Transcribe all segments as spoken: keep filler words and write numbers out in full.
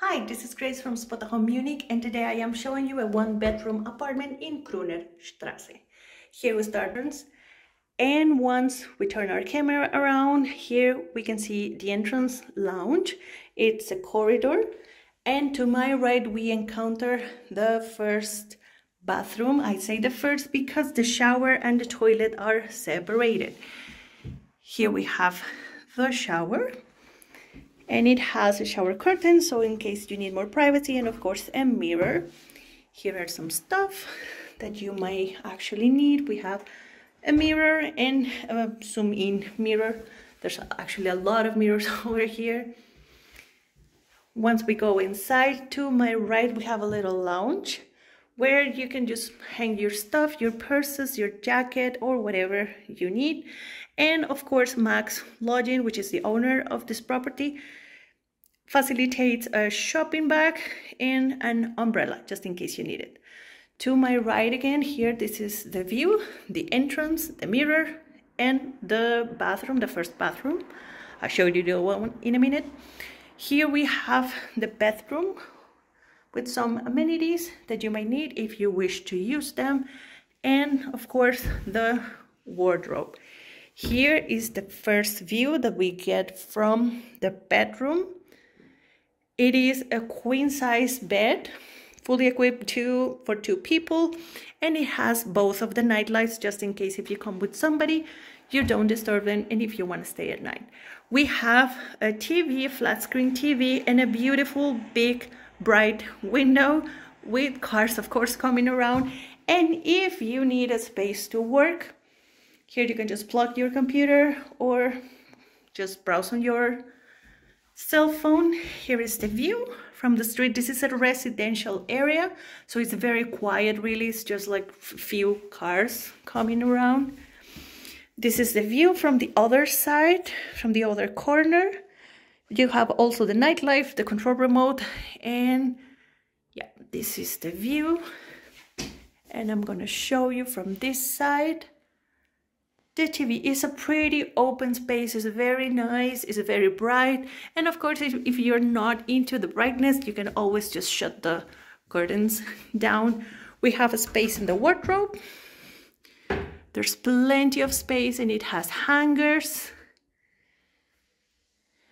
Hi, this is Grace from Spotahome Munich, and today I am showing you a one-bedroom apartment in Krunerstrasse. Here we start entrance, and once we turn our camera around, here we can see the entrance lounge. It's a corridor, and to my right we encounter the first bathroom. I say the first because the shower and the toilet are separated. Here we have the shower. And it has a shower curtain, so in case you need more privacy, and of course a mirror. Here are some stuff that you may actually need. We have a mirror and a zoom in mirror. There's actually a lot of mirrors over here. Once we go inside, to my right we have a little lounge where you can just hang your stuff, your purses, your jacket, or whatever you need. And of course, Max Lodging, which is the owner of this property, facilitates a shopping bag and an umbrella, just in case you need it. To my right again, here, this is the view, the entrance, the mirror, and the bathroom, the first bathroom. I'll show you the one in a minute. Here we have the bathroom with some amenities that you might need if you wish to use them. And of course, the wardrobe. Here is the first view that we get from the bedroom. It is a queen-size bed, fully equipped to, for two people, and it has both of the nightlights, just in case if you come with somebody, you don't disturb them, and if you want to stay at night. We have a T V, a flat-screen T V, and a beautiful, big, bright window with cars, of course, coming around. And if you need a space to work, here you can just plug your computer or just browse on your cell phone. Here is the view from the street. This is a residential area, so it's very quiet really. It's just like few cars coming around. This is the view from the other side, from the other corner. You have also the nightlife, the control remote, and yeah, this is the view. And I'm gonna show you from this side. The T V is a pretty open space, it's very nice, it's very bright, and of course if, if you're not into the brightness, you can always just shut the curtains down. We have a space in the wardrobe, there's plenty of space, and it has hangers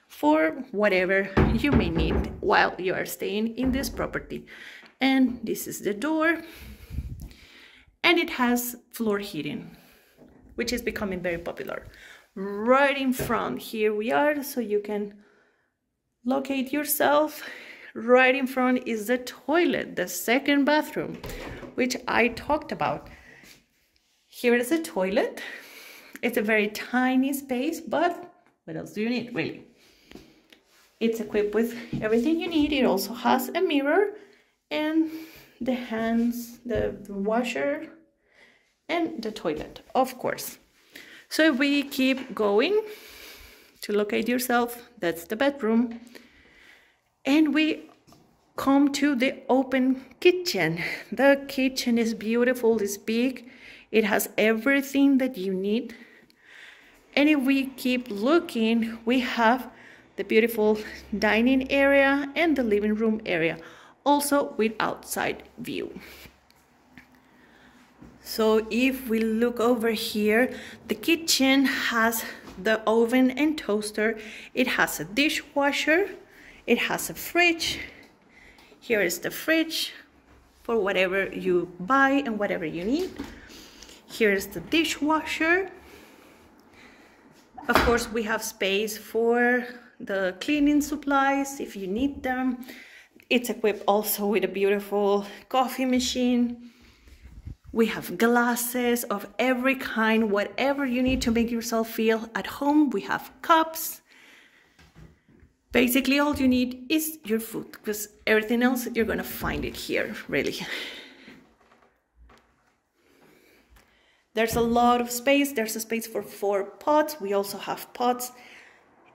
for whatever you may need while you are staying in this property. And this is the door, and it has floor heating, which is becoming very popular. Right in front, here we are, so you can locate yourself. Right in front is the toilet, the second bathroom, which I talked about. Here is the toilet. It's a very tiny space, but what else do you need, really? It's equipped with everything you need. It also has a mirror and the hands, the washer, and the toilet, of course. So if we keep going to locate yourself, that's the bedroom. And we come to the open kitchen. The kitchen is beautiful, it's big. It has everything that you need. And if we keep looking, we have the beautiful dining area and the living room area, also with outside view. So if we look over here, the kitchen has the oven and toaster. It has a dishwasher. It has a fridge. Here is the fridge for whatever you buy and whatever you need. Here is the dishwasher. Of course, we have space for the cleaning supplies if you need them. It's equipped also with a beautiful coffee machine. We have glasses of every kind, whatever you need to make yourself feel at home. We have cups. Basically, all you need is your food, because everything else, you're gonna find it here, really. There's a lot of space. There's a space for four pots. We also have pots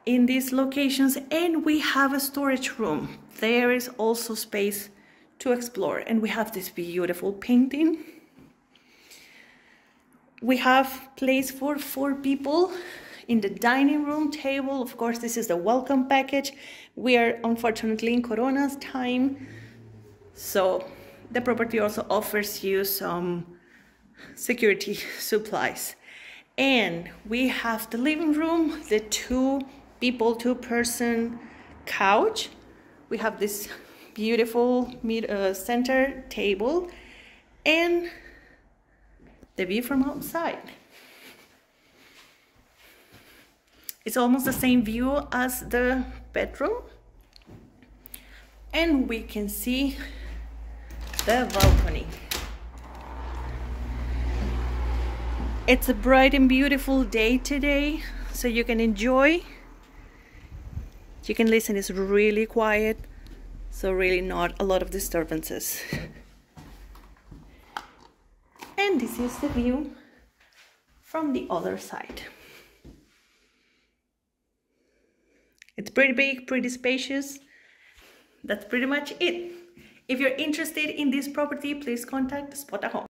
in these locations, and we have a storage room. There is also space to explore, and we have this beautiful painting. We have place for four people in the dining room table. Of course, this is the welcome package. We are unfortunately in Corona's time, so the property also offers you some security supplies. And we have the living room, the two people, two person couch. We have this beautiful mid, uh, center table and the view from outside. It's almost the same view as the bedroom. And we can see the balcony. It's a bright and beautiful day today, so you can enjoy. You can listen, it's really quiet, so really not a lot of disturbances. And this is the view from the other side. It's pretty big, pretty spacious. That's pretty much it. If you're interested in this property, please contact Spotahome.